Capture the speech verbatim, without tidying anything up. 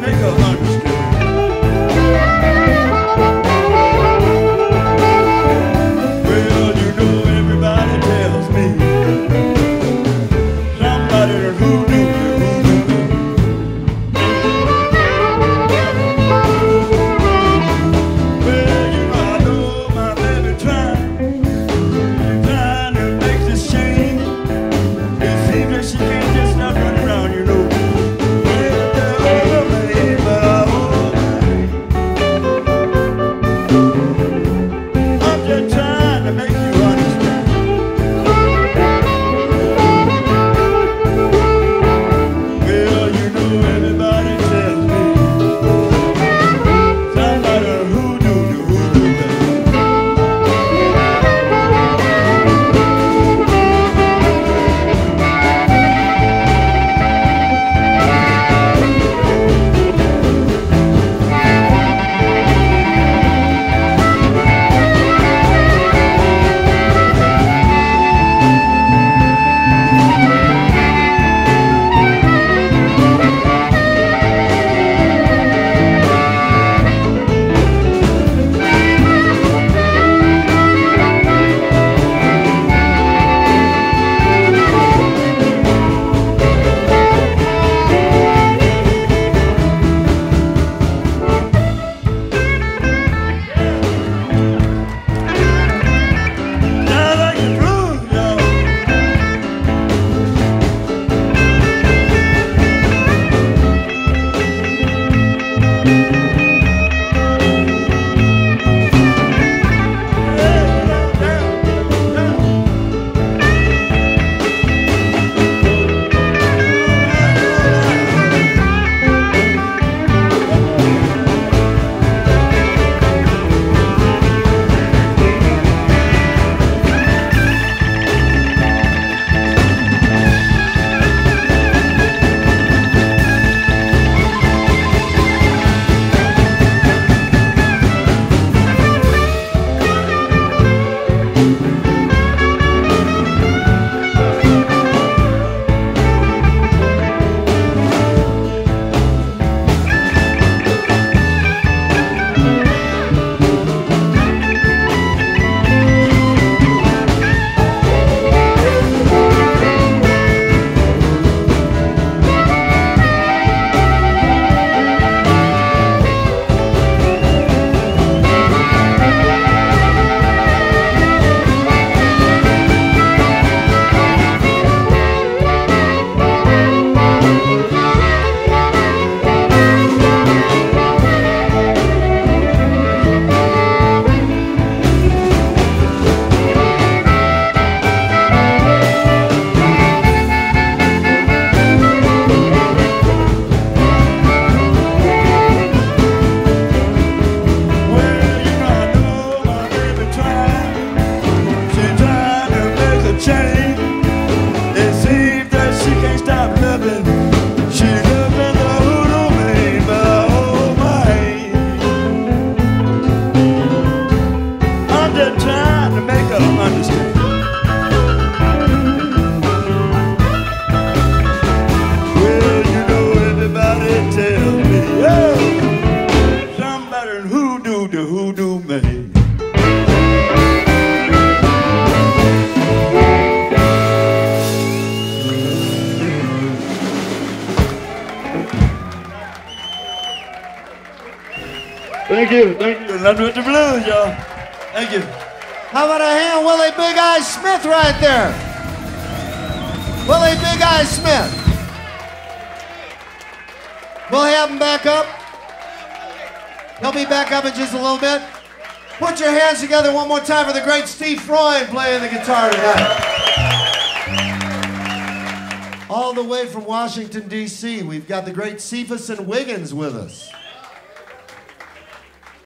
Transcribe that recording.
to make us understood. Well, you know everybody tells me somebody to who do you. Well, you know I know my baby trying, trying to make this change. It seems like she can't just not run around, you know. Thank you, thank you. Nothing but the blues, y'all. Thank you. How about a hand, Willie Big Eyes Smith right there? Willie Big Eyes Smith. We'll have him back up. He'll be back up in just a little bit. Put your hands together one more time for the great Steve Freund playing the guitar tonight. All the way from Washington, D C, we've got the great Cephas and Wiggins with us.